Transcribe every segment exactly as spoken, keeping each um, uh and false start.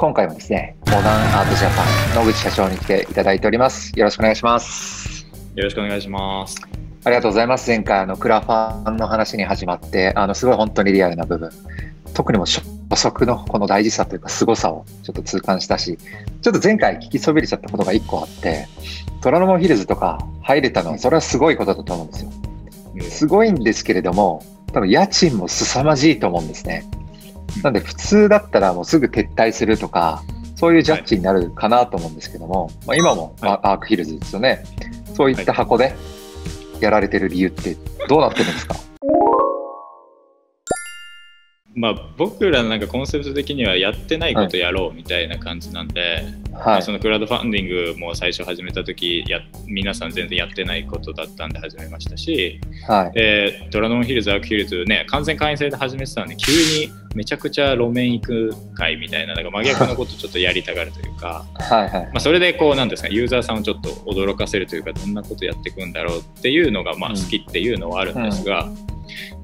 今回もですね、モダンアートジャパン野口社長に来ていただいております。よろしくお願いします。よろしくお願いします。ありがとうございます。前回あのクラファンの話に始まって、あのすごい本当にリアルな部分、特にも初速のこの大事さというか凄さをちょっと痛感したし、ちょっと前回聞きそびれちゃったことがいっこあって、虎ノ門ヒルズとか入れたのはそれはすごいことだと思うんですよ。すごいんですけれども、多分家賃も凄まじいと思うんですね。なんで普通だったらもうすぐ撤退するとかそういうジャッジになるかなと思うんですけども、はい、まあ今もアークヒルズですよね、はい、そういった箱でやられてる理由ってどうなってるんですか？まあ僕らなんかコンセプト的にはやってないことやろうみたいな感じなんで、はいはい、そのクラウドファンディングも最初始めた時や皆さん全然やってないことだったんで始めましたし、はい、えー、虎ノ門ヒルズアークヒルズね完全会員制で始めてたんで急にめちゃくちゃ路面行く会みたいななんか真逆のことちょっとやりたがるというかはい、はい、まあそれでこうなんですかユーザーさんをちょっと驚かせるというかどんなことやっていくんだろうっていうのがまあ好きっていうのはあるんですが、うんうん、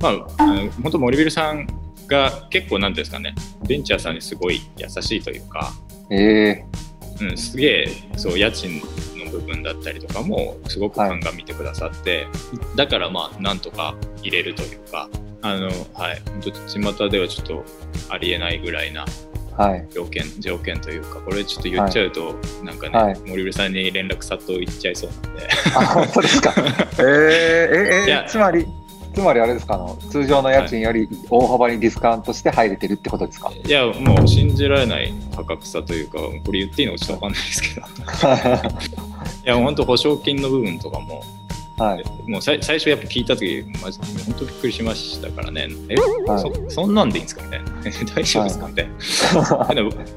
まあ、あの本当森ビルさんが結構なんですかねベンチャーさんにすごい優しいというか、えーうん、すげえそう家賃の部分だったりとかもすごく鑑みてくださって、はい、だからまあなんとか入れるというかあの、はい、ちょっと巷ではちょっとありえないぐらいな条件、はい、条件というかこれちょっと言っちゃうと、はい、なんかね、はい、森部さんに連絡殺到いっちゃいそうなんであ本当ですかえー、えー、いや、つまりつまりあれですか、あの通常の家賃より大幅にディスカウントして入れてるってことですか？いやもう信じられない価格差というかこれ言っていいのかちょっと分かんないですけどいや本当保証金の部分とかも、はい、もう最初やっぱ聞いた時マジで本当びっくりしましたからねえ、はい、そ, そんなんでいいんですかみたいな大丈夫ですかみたいな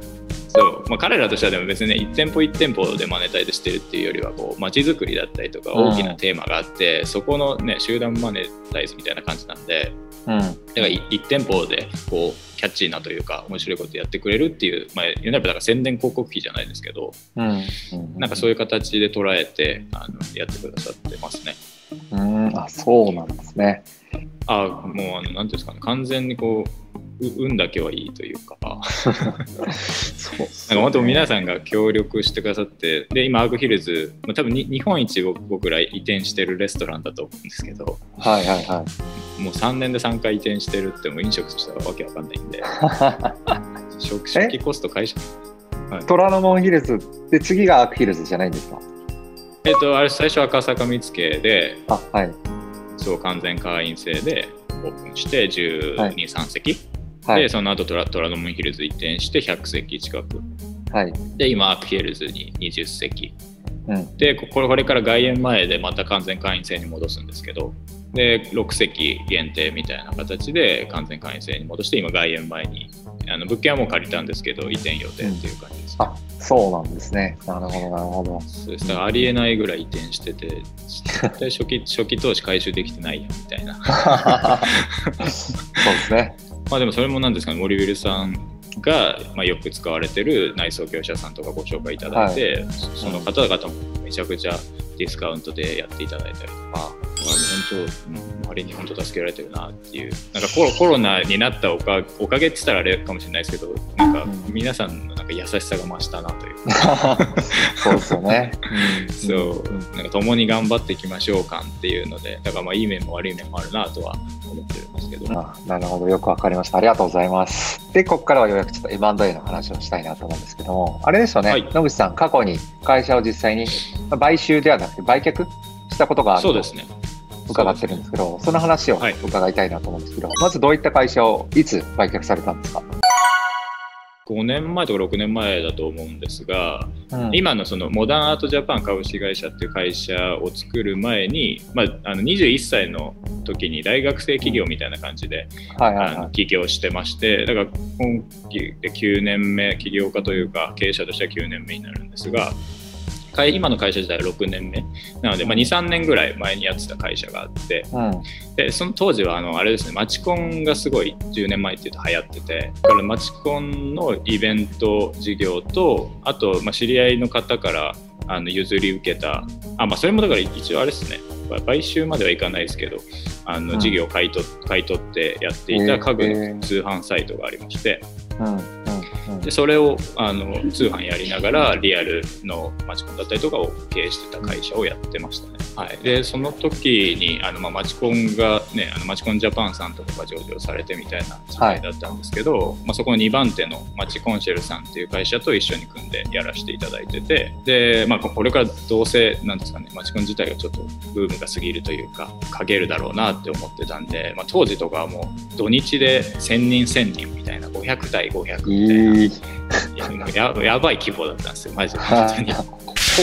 そうまあ、彼らとしてはでも別にねいち店舗いち店舗でマネタイズしてるっていうよりはこう街づくりだったりとか大きなテーマがあって、うん、そこの、ね、集団マネタイズみたいな感じなんで、うん、だからいち店舗でこうキャッチーなというか面白いことやってくれるっていう、まあ、言うなればだから宣伝広告費じゃないですけど、うん、なんかそういう形で捉えてあのやってくださってますね。うん、あ、そうなんですね。あ、もうあのなんていうんですかね完全にこう運だけはいいというかそうなんか本当皆さんが協力してくださってで今アークヒルズ多分に日本一僕ら移転してるレストランだと思うんですけど、はいはいはい、もうさんねんでさんかい移転してるってもう飲食としてはわけわかんないんで食費コスト会社、はい、虎ノ門ヒルズで次がアークヒルズじゃないんですか？えっとあれ最初は赤坂見附で、あ、はい、そう完全会員制でオープンしてじゅうに、さん席、はいでその後トラ虎ノ門ヒルズ移転してひゃく席近く、はい、で今アークヒルズににじゅう席、うん、でこれから外苑前でまた完全会員制に戻すんですけどでろく席限定みたいな形で完全会員制に戻して今外苑前にあの物件はもう借りたんですけど移転予定っていう感じです、うん、あそうなんですね。なるほどなるほど。そうです、だからありえないぐらい移転してて絶対初期、初期投資回収できてないよみたいなそうですね。まあでもそれもなんですかね、森ビルさんがまあよく使われてる内装業者さんとかご紹介いただいて、はい、その方々もめちゃくちゃディスカウントでやっていただいたりとか、本当周りに本当助けられてるなっていう、なんかコロ、コロナになったおか、おかげって言ったらあれかもしれないですけど、なんか皆さんのなんか優しさが増したなというかそうですよねそう、なんか共に頑張っていきましょう感っていうので、だからまあいい面も悪い面もあるなとは思ってるんですけど。あ、なるほど、よくわかりました。ありがとうございます。で、ここからはようやくちょっと エムアンドエー の話をしたいなと思うんですけども、あれですよね、はい、野口さん、過去に会社を実際に買収ではなくて売却したことがあると伺ってるんですけど、 そうですね、その話を伺いたいなと思うんですけど、はい、まずどういった会社をいつ売却されたんですか？ごねんまえとかろくねんまえだと思うんですが、うん、今のそのモダンアートジャパン株式会社っていう会社を作る前に、まあ、あのにじゅういっさいの時に大学生起業みたいな感じで起業してまして、だから今期できゅうねんめ、起業家というか経営者としてはきゅうねんめになるんですが、今の会社自体はろくねんめなので、まあ、に、さんねんぐらい前にやってた会社があって、うん、でその当時はあのあれですね、マチコンがすごいじゅうねんまえっていうと流行ってて、だからマチコンのイベント事業と、あとまあ知り合いの方からあの譲り受けた、あ、まあ、それもだから一応あれですね、買収まではいかないですけど、あの事業を買い取、うん、買い取ってやっていた家具の通販サイトがありまして、うんうん、でそれをあの通販やりながらリアルのマチコンだったりとかを経営してた会社をやってましたね、はい、でその時にあの、まあ、マチコンがねあのマチコンジャパンさんとかが上場されてみたいな時代だったんですけど、はいまあ、そこのにばんてのマチコンシェルさんっていう会社と一緒に組んでやらせていただいててで、まあ、これからどうせなんですかねマチコン自体がちょっとブームが過ぎるというかかけるだろうなって思ってたんで、まあ、当時とかはもう土日でせんにんせんにんみたいなごひゃくたいごひゃくみたいな、えー、や, や, やばい規模だったんですよマジで本当に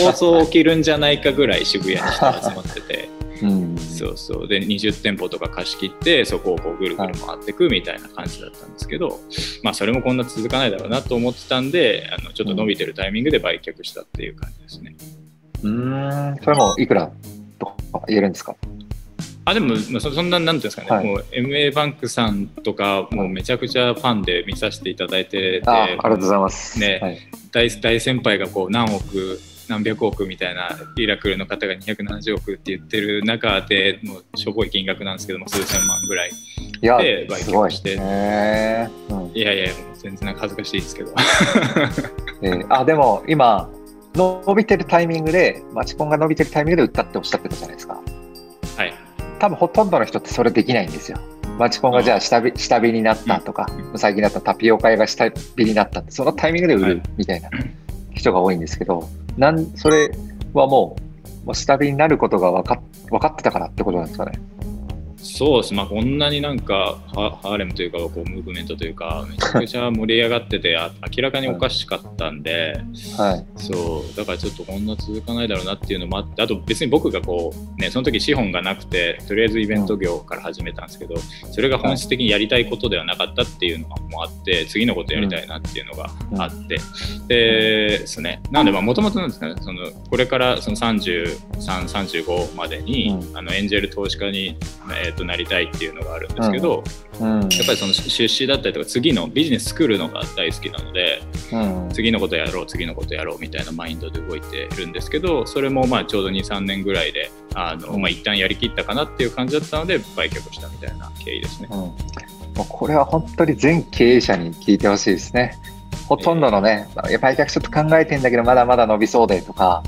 放送起きるんじゃないかぐらい渋谷に人が集まっててうん、そうそうでにじゅってんぽとか貸し切ってそこをこうぐるぐる回ってくみたいな感じだったんですけど、はいまあ、それもこんな続かないだろうなと思ってたんであのちょっと伸びてるタイミングで売却したっていう感じですね。うーんそれもいくらとか言えるんですか？あでもそんななんていうんですかね、はい、もう エムエー バンクさんとかもうめちゃくちゃファンで見させていただいてて、あ、ありがとうございます、ねはい、大, 大先輩がこう何億何百億みたいなリラクルの方がにひゃくななじゅうおくって言ってる中でもうしょぼい金額なんですけども数千万ぐらいで売却してい や,、ねうん、いやいや全然なんか恥ずかしいですけど、えー、あでも今伸びてるタイミングでマチコンが伸びてるタイミングで売ったっておっしゃってたじゃないですか。はい多分ほとんどの人ってそれできないんですよ。マチコンがじゃあ下火、うん、下火になったとか、うん、最近だったタピオカ屋が下火になったってそのタイミングで売るみたいな人が多いんですけど、はいなんそれはもう下火になることが分か、分かってたからってことなんですかね。そうです、まあ、こんなになんかハーレムというかこうムーブメントというかめちゃくちゃ盛り上がってて明らかにおかしかったんで、はい、そうだからちょっとこんな続かないだろうなっていうのもあってあと別に僕がこう、ね、その時資本がなくてとりあえずイベント業から始めたんですけど、うん、それが本質的にやりたいことではなかったっていうのもあって次のことやりたいなっていうのがあって、うん、でですねなんでまあもともとなんですかねそのこれからそのさんじゅうさん、さんじゅうごまでに、うん、あのエンジェル投資家に、えーとなりたいっていうのがあるんですけど、うんうん、やっぱりその出資だったりとか次のビジネス作るのが大好きなので、うん、次のことやろう次のことやろうみたいなマインドで動いてるんですけどそれもまあちょうどに、さんねんぐらいであの、まあ、一旦やりきったかなっていう感じだったので売却したみたいな経緯ですね、うん、もうこれは本当に全経営者に聞いてほしいですね。ほとんどのね、えー、売却ちょっと考えてんだけどまだまだ伸びそうでとか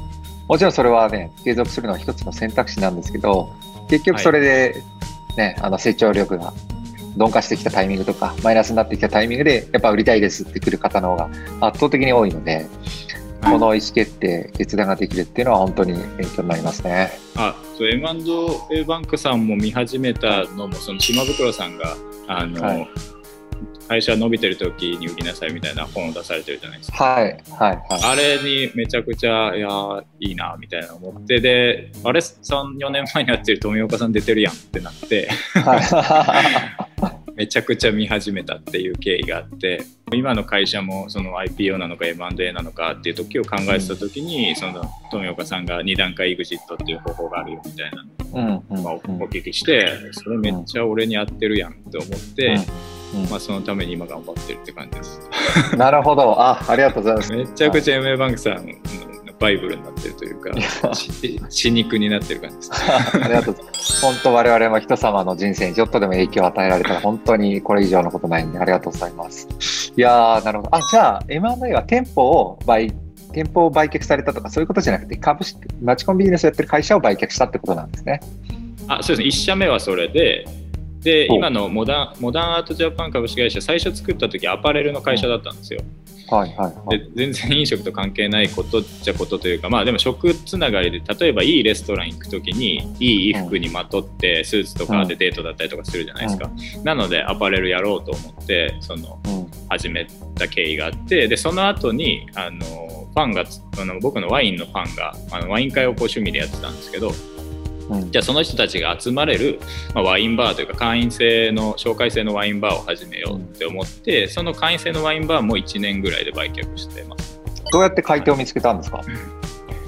もちろんそれはね継続するのは一つの選択肢なんですけど結局それで、はいね、あの成長力が鈍化してきたタイミングとかマイナスになってきたタイミングでやっぱ売りたいですってくる方の方が圧倒的に多いので、はい、この意思決定決断ができるっていうのは本当に勉強になりますね。あ、そう エムアンドエー バンクさんも見始めたのもその島袋さんがあの、はい、会社伸びてる時に売りなさいみたいな本を出されてるじゃないですか、はいはいはい、あれにめちゃくちゃいやいいなみたいな思ってであれ さん、よねんまえにやってる富岡さん出てるやんってなって、はい、めちゃくちゃ見始めたっていう経緯があって今の会社もその アイピーオー なのか エムアンドエー なのかっていう時を考えてた時に、うん、その富岡さんがにだんかい イグジット っていう方法があるよみたいなのをお聞きしてそれめっちゃ俺に合ってるやんって思って、うんうんまあ、そのために今頑張ってるって感じですなるほど あ, ありがとうございますめちゃくちゃ エムエー バンクさんのバイブルになってるというか血肉になってる感じですありがとうございます本当我々も人様の人生にちょっとでも影響を与えられたら本当にこれ以上のことないんでありがとうございます。いやーなるほどあじゃあ エムアンドエー は店舗を売店舗を売却されたとかそういうことじゃなくて株式マチコンビジネスをやってる会社を売却したってことなんですね。あそうですねいち社目はそれでで今のモダン、モダンアートジャパン株式会社最初作った時アパレルの会社だったんですよ、はいはいはい、で全然飲食と関係ないことっちゃことというかまあでも食つながりで例えばいいレストラン行く時にいい衣服にまとってスーツとかでデートだったりとかするじゃないですか、うん、なのでアパレルやろうと思ってその、うん、始めた経緯があってでその後にあのファンがあの僕のワインのファンがあのワイン会をこう趣味でやってたんですけどじゃあその人たちが集まれる、まあ、ワインバーというか会員制の紹介制のワインバーを始めようって思ってその会員制のワインバーもいちねんぐらいで売却してます。どうやって買い手を見つけたんですか？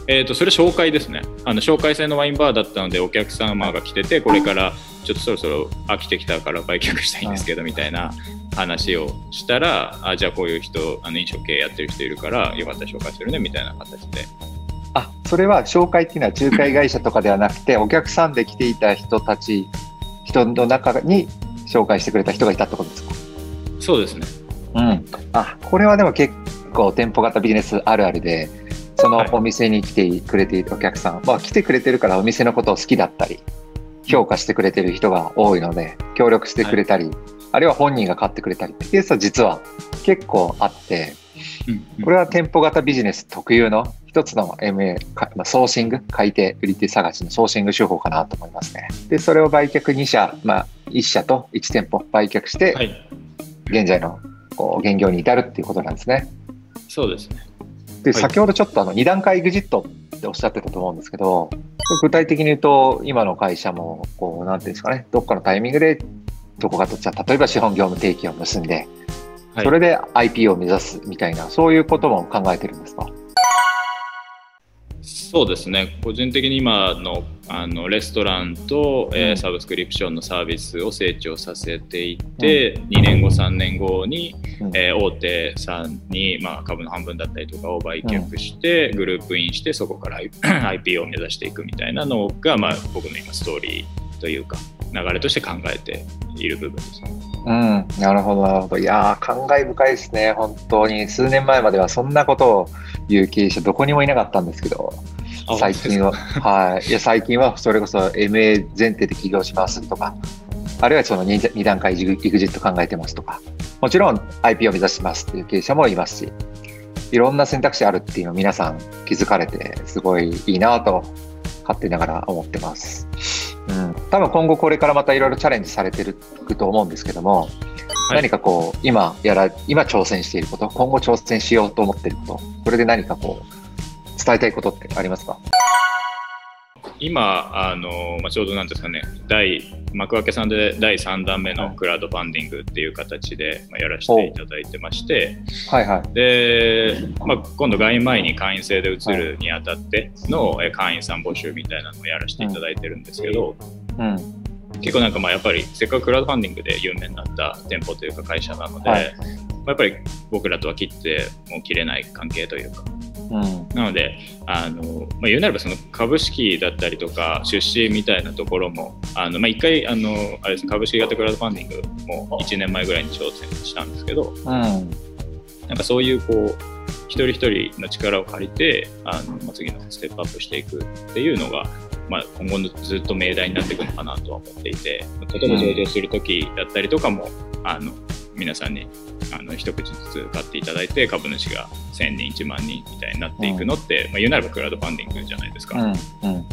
えーとそれ紹介ですね。あの紹介制のワインバーだったのでお客様が来ててこれからちょっとそろそろ飽きてきたから売却したいんですけどみたいな話をしたらあじゃあこういう人あの飲食系やってる人いるからよかったら紹介するねみたいな形で。あ、それは紹介っていうのは仲介会社とかではなくてお客さんで来ていた人たち人の中に紹介してくれた人がいたってことですか？そうですね。うん、あ、これはでも結構店舗型ビジネスあるあるで、そのお店に来てくれているお客さん、はい、まあ、来てくれてるからお店のことを好きだったり評価してくれてる人が多いので協力してくれたり、はい、あるいは本人が買ってくれたりってケースは実は結構あって、これは店舗型ビジネス特有の一つの エムエー、ソーシング、買い手売り手探しのソーシング手法かなと思いますね。で、それを売却に社、まあ、いっ社といち店舗売却して、はい、現在のこう現業に至るっていうことなんですね。そうですね。で、はい、先ほどちょっとあのに段階エグジットっておっしゃってたと思うんですけど、具体的に言うと今の会社もこうなんていうんですかね、どっかのタイミングでどこかと、じゃあ例えば資本業務提起を結んで、はい、それで アイピーオー を目指すみたいな、そういうことも考えてるんですか？そうですね、個人的に今 の, あのレストランと、えー、サブスクリプションのサービスを成長させていって、うん、にねんごさんねんごに、うんえー、大手さんに、まあ、株の半分だったりとかを売却して、うん、グループインしてそこから アイピーオー を目指していくみたいなのが、まあ、僕の今ストーリーというか流れとして考えている部分ですね。うん、なるほどなるほど。いやー、感慨深いですね。本当に数年前まではそんなことを言う経営者どこにもいなかったんですけど、最近ははい、いや最近はそれこそ エムエー 前提で起業しますとか、あるいはその 2, 2段階エグジット考えてますとか、もちろん アイピーオー を目指しますっていう経営者もいますし、いろんな選択肢あるっていうのを皆さん気づかれて、すごいいいなと勝手ながら思ってます。うん、多分今後これからまたいろいろチャレンジされてると思うんですけども、はい、何かこう 今, やら今挑戦していること、今後挑戦しようと思っていること、これで何かこう伝えたいことってありますか？今あの、まあ、ちょうどなんですかね、第幕開けさんでだいさんだんめのクラウドファンディングっていう形でやらせていただいてまして、はいはい、で、まあ、今度外院前に会員制で移るにあたっての会員さん募集みたいなのをやらせていただいてるんですけど、うんうん、結構なんかまあやっぱりせっかくクラウドファンディングで有名になった店舗というか会社なので、はい、やっぱり僕らとは切っても切れない関係というか。うん、なのであの、まあ、言うなればその株式だったりとか出資みたいなところもあの、まあ、いっかいあのあれです、株式型クラウドファンディングもいちねんまえぐらいに挑戦したんですけど、うん、なんかそういうこう一人一人の力を借りてあの、まあ、次のステップアップしていくっていうのが、まあ、今後のずっと命題になっていくのかなとは思っていて、例えば上場する時だったりとかも、うん、あの皆さんにあの一口ずつ買っていただいて株主がせんにんいちまんにんみたいになっていくのって、うんまあ、言うならばクラウドファンディングじゃないですか、うんうんうん、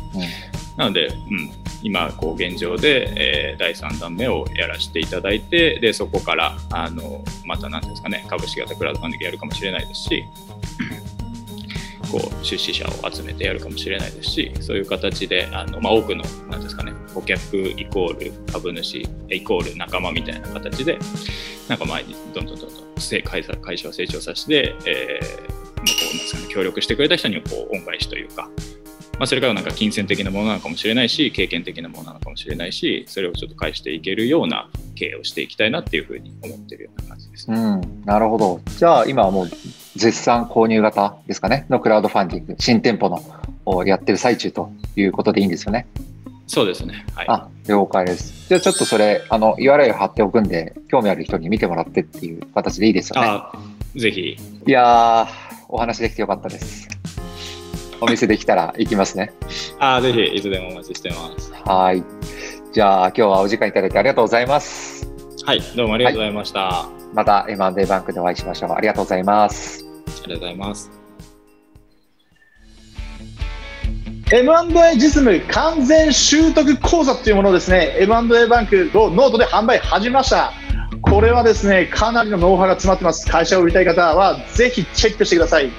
なので、うん、今こう現状で、えー、だいさんだんめをやらせていただいて、でそこからあのまた何ですかね、株式型クラウドファンディングやるかもしれないですしこう出資者を集めてやるかもしれないですし、そういう形であの、まあ、多くの何ですかね、顧客イコール株主イコール仲間みたいな形でなんか前にどんどんどんどん会社を成長させて、えー、こうですかね、協力してくれた人にこう恩返しというか、まあ、それからなんか金銭的なものなのかもしれないし経験的なものなのかもしれないし、それをちょっと返していけるような経営をしていきたいなっていうふうに思っているような感じです。うん、なるほど。じゃあ今はもう絶賛購入型ですかねのクラウドファンディング、新店舗のをやってる最中ということでいいんですよね。そうですね、はい、あ、了解です。じゃあちょっとそれあの ユーアールエル 貼っておくんで、興味ある人に見てもらってっていう形でいいですよね。あ、ぜひ。いやー、お話できてよかったです。お店できたら行きますね。あ、ぜひいつでもお待ちしてます。はい、じゃあ今日はお時間いただいてありがとうございます。はい、どうもありがとうございました、はい、また エムアンドエー バンクでお会いしましょう。ありがとうございます。ありがとうございます。エムアンドエー 実務完全習得講座というものをですね、エムアンドエー バンクをノートで販売始めました。これはですね、かなりのノウハウが詰まってます。会社を売りたい方はぜひチェックしてください。